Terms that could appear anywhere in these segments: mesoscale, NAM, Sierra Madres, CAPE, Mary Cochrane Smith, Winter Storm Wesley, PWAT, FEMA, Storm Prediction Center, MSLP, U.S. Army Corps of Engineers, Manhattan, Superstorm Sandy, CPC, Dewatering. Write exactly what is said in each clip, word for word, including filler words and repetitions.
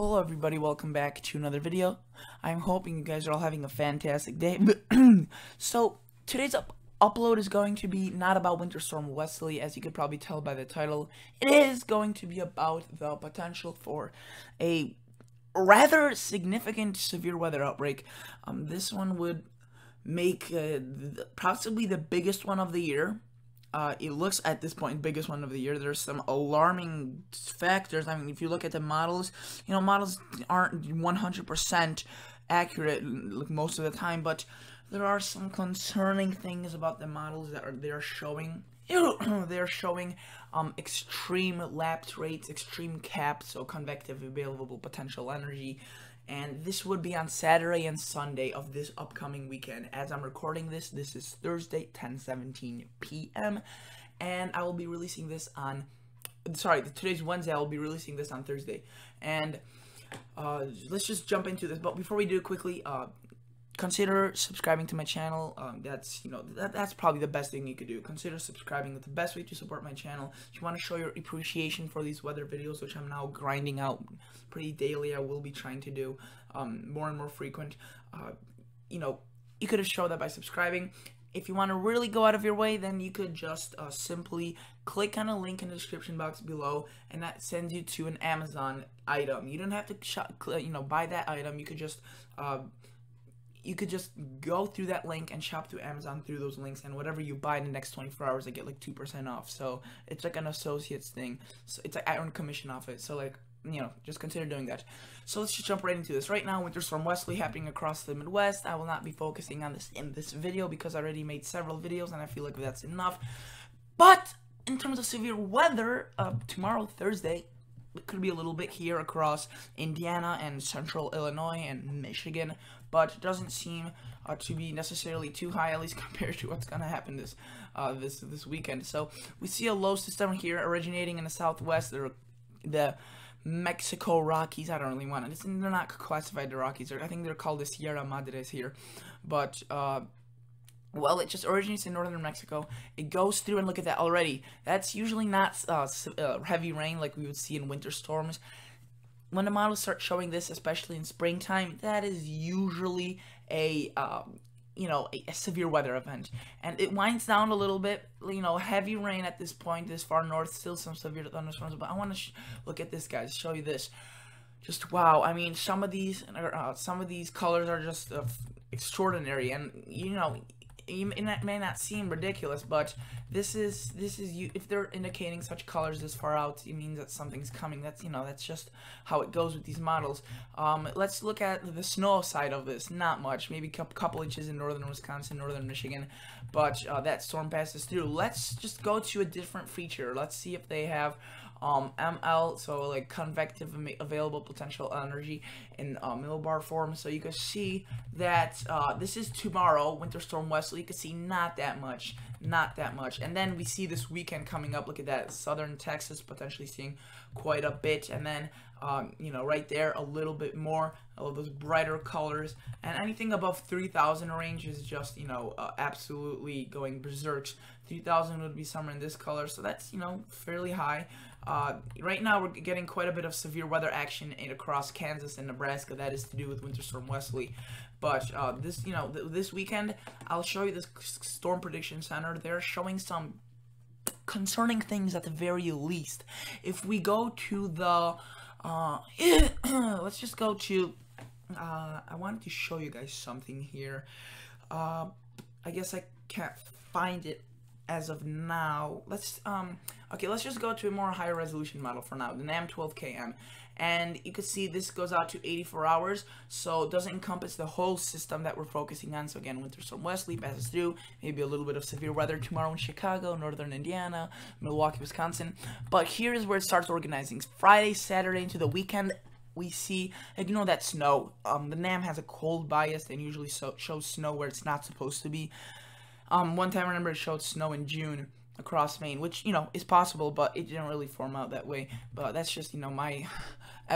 Hello everybody, welcome back to another video. I'm hoping you guys are all having a fantastic day. So today's up upload is going to be not about Winter Storm Wesley, as you could probably tell by the title. It is going to be about the potential for a rather significant severe weather outbreak. Um, this one would make uh, th possibly the biggest one of the year. Uh, it looks at this point biggest one of the year. There's some alarming factors. I mean, if you look at the models, you know, models aren't one hundred percent accurate most of the time, but there are some concerning things about the models that are they're showing. They're showing um, extreme lapse rates, extreme C A P E, so convective available potential energy. And this would be on Saturday and Sunday of this upcoming weekend. As I'm recording this, this is Thursday, ten seventeen p m And I will be releasing this on... Sorry, today's Wednesday. I will be releasing this on Thursday. And uh, let's just jump into this. But before we do, quickly... Uh, Consider subscribing to my channel. Um, that's you know that, that's probably the best thing you could do. Consider subscribing. That's the best way to support my channel. If you want to show your appreciation for these weather videos, which I'm now grinding out pretty daily, I will be trying to do um, more and more frequent. Uh, you know, you could have shown that by subscribing. If you want to really go out of your way, then you could just uh, simply click on a link in the description box below, and that sends you to an Amazon item. You don't have to shop, you know buy that item. You could just uh, You could just go through that link and shop through Amazon through those links, and whatever you buy in the next twenty-four hours, I get like two percent off. So it's like an associates thing. So it's like I earn commission off it. So like, you know, just consider doing that. So let's just jump right into this. Right now, Winter Storm Wesley happening across the Midwest. I will not be focusing on this in this video because I already made several videos and I feel like that's enough. But in terms of severe weather, uh, tomorrow, Thursday, it could be a little bit here across Indiana and central Illinois and Michigan, but it doesn't seem uh, to be necessarily too high, at least compared to what's going to happen this uh, this this weekend. So we see a low system here originating in the southwest, the, the Mexico Rockies. I don't really want it. They're not classified the Rockies. I think they're called the Sierra Madres here, but... Uh, Well, it just originates in northern Mexico. It goes through, and look at that already. That's usually not uh, uh, heavy rain like we would see in winter storms. When the models start showing this, especially in springtime, that is usually a, um, you know, a, a severe weather event. And it winds down a little bit, you know, heavy rain at this point, this far north, still some severe thunderstorms. But I want to look at this, guys, show you this. Just wow. I mean, some of these, uh, some of these colors are just uh, extraordinary, and, you know... It may not seem ridiculous, but this is this is you. If they're indicating such colors this far out, it means that something's coming. That's you know that's just how it goes with these models. Um, let's look at the snow side of this. Not much, maybe a couple inches in northern Wisconsin, northern Michigan, but uh, that storm passes through. Let's just go to a different feature. Let's see if they have um, M L, so like convective available potential energy in uh, millbar form. So you can see that uh, this is tomorrow, Winter Storm Wesley. You can see not that much, not that much. And then we see this weekend coming up. Look at that, southern Texas potentially seeing quite a bit. And then, um, you know, right there, a little bit more, all of those brighter colors. And anything above three thousand range is just, you know, uh, absolutely going berserk. three thousand would be somewhere in this color, so that's, you know, fairly high. Uh, right now, we're getting quite a bit of severe weather action across Kansas and Nebraska. That is to do with Winter Storm Wesley. But uh, this, you know, th this weekend, I'll show you this Storm Prediction Center. They're showing some concerning things at the very least. If we go to the, uh, let's just go to, uh, I wanted to show you guys something here. Uh, I guess I can't find it as of now. Let's, um, okay, let's just go to a more higher resolution model for now, the NAM twelve K M. And you can see this goes out to eighty-four hours, so it doesn't encompass the whole system that we're focusing on. So again, Winter Storm Wesley passes through, maybe a little bit of severe weather tomorrow in Chicago, northern Indiana, Milwaukee, Wisconsin. But here is where it starts organizing. Friday, Saturday into the weekend, we see, like, you know, that snow. Um, the NAM has a cold bias and usually so shows snow where it's not supposed to be. Um, one time, I remember, it showed snow in June across Maine, which, you know, is possible, but it didn't really form out that way. But that's just, you know, my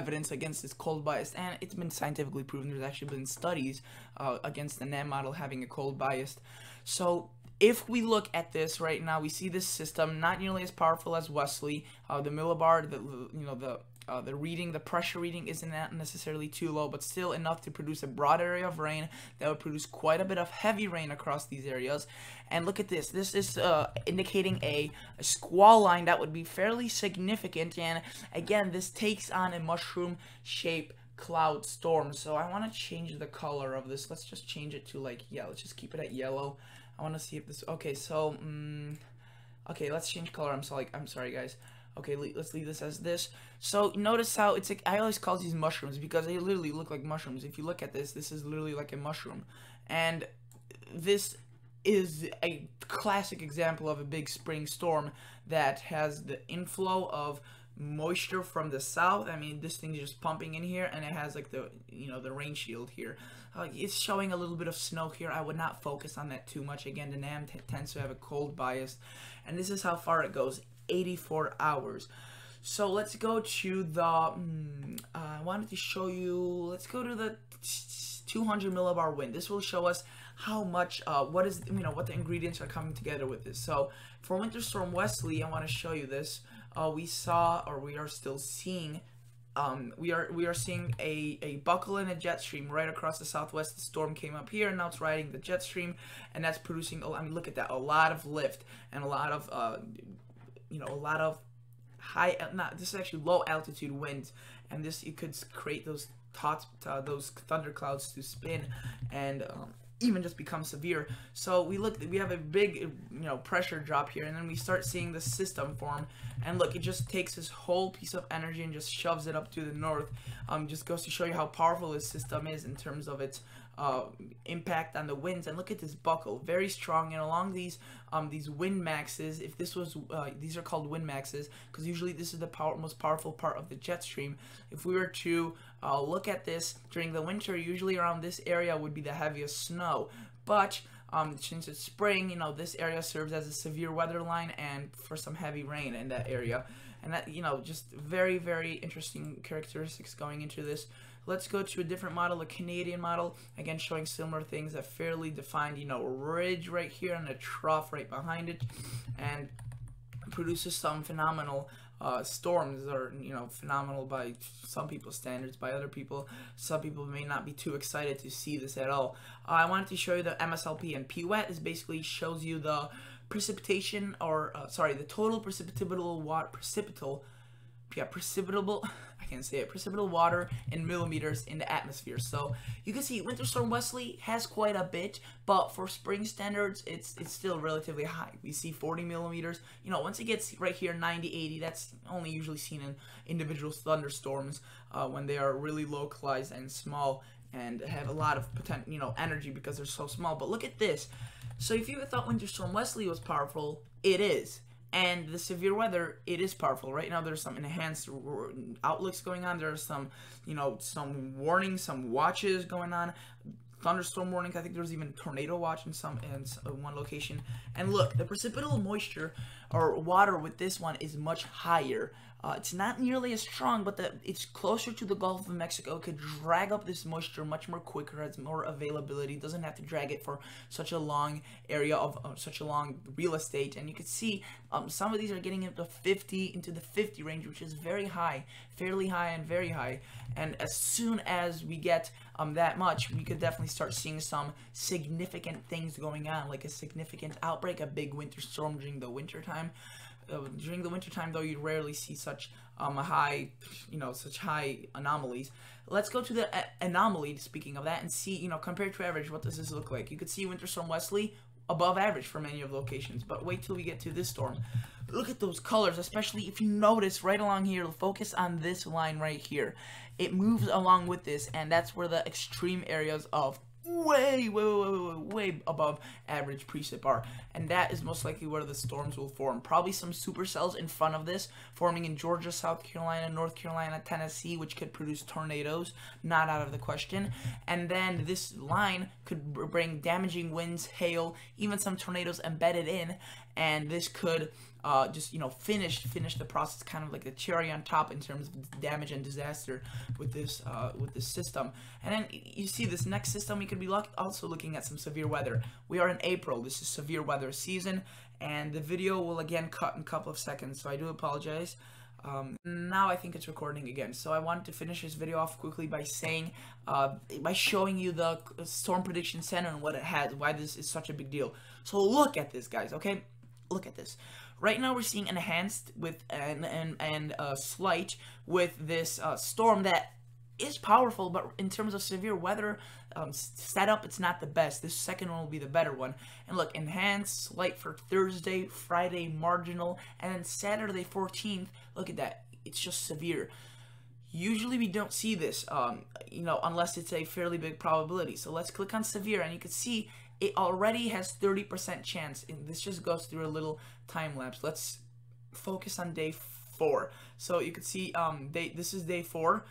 evidence against this cold bias, and it's been scientifically proven. There's actually been studies uh, against the NAM model having a cold bias. So if we look at this right now, we see this system not nearly as powerful as Wesley, uh, the millibar, the, you know, the uh, the reading, the pressure reading isn't necessarily too low, but still enough to produce a broad area of rain that would produce quite a bit of heavy rain across these areas. And look at this. This is uh, indicating a, a squall line that would be fairly significant. And again, this takes on a mushroom shape cloud storm. So I want to change the color of this. Let's just change it to like, yeah, let's just keep it at yellow. I want to see if this, okay, so, um, okay, let's change color. I'm so like, I'm sorry guys. Okay, le let's leave this as this. So notice how it's like, I always call these mushrooms because they literally look like mushrooms. If you look at this, this is literally like a mushroom. And this is a classic example of a big spring storm that has the inflow of moisture from the south. I mean, this thing's just pumping in here, and it has like the, you know, the rain shield here. Uh, it's showing a little bit of snow here. I would not focus on that too much. Again, the NAM tends to have a cold bias, and this is how far it goes, eighty-four hours. So let's go to the, um, uh, I wanted to show you, let's go to the two hundred millibar wind. This will show us how much, uh, what is, you know, what the ingredients are coming together with this. So for Winter Storm Wesley, I want to show you this. Uh, we saw, or we are still seeing, um, we are we are seeing a, a buckle and a jet stream right across the southwest. The storm came up here, and now it's riding the jet stream, and that's producing, I mean, look at that, a lot of lift, and a lot of, uh, you know, a lot of high, not, this is actually low altitude wind, and this, it could create those tots, uh, those thunderclouds to spin, and, um, even just become severe. So we look, we have a big, you know, pressure drop here, and then we start seeing the system form, and look, it just takes this whole piece of energy and just shoves it up to the north. Um, just goes to show you how powerful this system is in terms of its uh, impact on the winds. And look at this buckle, very strong, and along these um, these wind maxes, if this was, uh, these are called wind maxes, because usually this is the power, most powerful part of the jet stream. If we were to uh, look at this during the winter, usually around this area would be the heaviest snow, but Um, since it's spring, you know, this area serves as a severe weather line and for some heavy rain in that area. And that, you know, just very, very interesting characteristics going into this. Let's go to a different model, a Canadian model, again showing similar things, a fairly defined, you know, ridge right here and a trough right behind it, and produces some phenomenal uh, storms, or, you know, phenomenal by some people's standards. By other people, some people may not be too excited to see this at all. Uh, I wanted to show you the M S L P and P WAT. This basically shows you the precipitation, or uh, sorry, the total precipitable water, precipitable, yeah, precipitable, I can't say it, precipitable water in millimeters in the atmosphere. So you can see Winter Storm Wesley has quite a bit, but for spring standards, it's it's still relatively high. We see forty millimeters. You know, once it gets right here, ninety, eighty, that's only usually seen in individual thunderstorms uh, when they are really localized and small and have a lot of potential, you know, energy because they're so small. But look at this. So if you thought Winter Storm Wesley was powerful, it is. And the severe weather, it is powerful. Right now, there's some enhanced outlooks going on. There's some, you know, some warnings, some watches going on. Thunderstorm warnings. I think there's even tornado watch in some in one location. And look, the precipitable moisture or water with this one is much higher. Uh, it's not nearly as strong, but the, it's closer to the Gulf of Mexico. It could drag up this moisture much more quicker, has more availability, doesn't have to drag it for such a long area of uh, such a long real estate. And you can see um, some of these are getting into fifty, into the fifty range, which is very high, fairly high and very high. And as soon as we get um, that much, we could definitely start seeing some significant things going on, like a significant outbreak, a big winter storm during the winter time. Uh, during the winter time, though, you rarely see such um high, you know, such high anomalies. Let's go to the anomaly, speaking of that, and see, you know, compared to average, what does this look like? You could see Winter Storm Wesley above average for many of locations, but wait till we get to this storm. Look at those colors, especially if you notice right along here, focus on this line right here. It moves along with this, and that's where the extreme areas of way, way, way, way, way above average precip are, and that is most likely where the storms will form. Probably some supercells in front of this, forming in Georgia, South Carolina, North Carolina, Tennessee, which could produce tornadoes, not out of the question. And then this line could bring damaging winds, hail, even some tornadoes embedded in, and this could Uh, just, you know, finish finish the process, kind of like the cherry on top in terms of damage and disaster with this uh, with this system. And then you see this next system, we could be luck also looking at some severe weather. We are in April. This is severe weather season, and the video will again cut in a couple of seconds, so I do apologize. Um, now I think it's recording again, so I wanted to finish this video off quickly by saying, uh, by showing you the Storm Prediction Center and what it has, why this is such a big deal. So look at this, guys, okay? Look at this. Right now we're seeing enhanced with and and and uh, slight with this uh, storm that is powerful, but in terms of severe weather um, setup, it's not the best. This second one will be the better one. And look, enhanced, slight for Thursday, Friday, marginal, and then Saturday fourteenth. Look at that. It's just severe. Usually we don't see this, um, you know, unless it's a fairly big probability. So let's click on severe, and you can see it already has thirty percent chance. And this just goes through a little time lapse. Let's focus on day four. So you can see um, they, this is day four.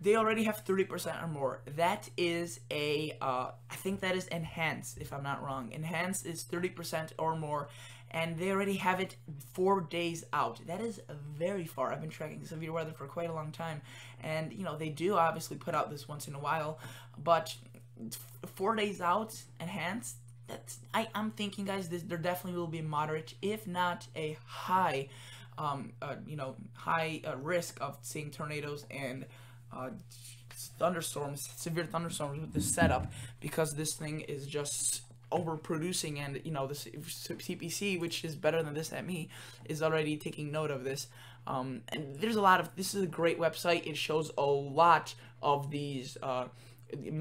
They already have thirty percent or more. That is a, uh, I think that is enhanced, if I'm not wrong. Enhanced is thirty percent or more, and they already have it four days out. That is very far. I've been tracking severe weather for quite a long time, and, you know, they do obviously put out this once in a while, but four days out, enhanced, that's, I, I'm thinking, guys, this, there definitely will be moderate, if not a high, um, uh, you know, high uh, risk of seeing tornadoes and Uh, thunderstorms, severe thunderstorms with this setup, because this thing is just overproducing, and you know this C P C, which is better than this at me, is already taking note of this. Um, and there's a lot of this is a great website. It shows a lot of these uh,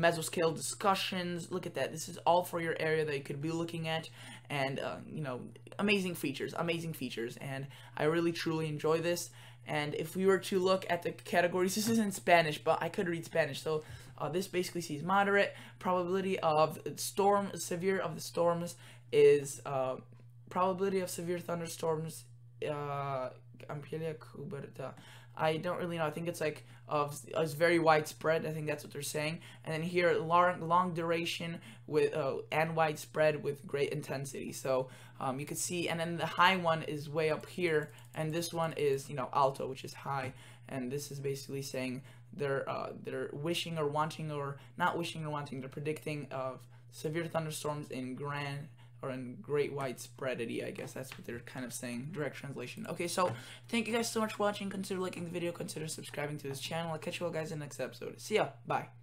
mesoscale discussions. Look at that. This is all for your area that you could be looking at, and uh, you know, amazing features, amazing features, and I really truly enjoy this. And if we were to look at the categories, this is in Spanish, but I could read Spanish. So uh, this basically sees moderate, probability of storm, severe of the storms is, uh, probability of severe thunderstorms, uh, I don't really know, I think it's like, of uh, is very widespread, I think that's what they're saying. And then here, long, long duration with uh, and widespread with great intensity. So um, you could see, and then the high one is way up here, and this one is, you know, alto, which is high, and this is basically saying they're uh, they're wishing or wanting, or not wishing or wanting, they're predicting of severe thunderstorms in grand or in great widespreadity, I guess that's what they're kind of saying, direct translation. Okay, so thank you guys so much for watching. Consider liking the video, consider subscribing to this channel. I'll catch you all guys in the next episode. See ya, bye.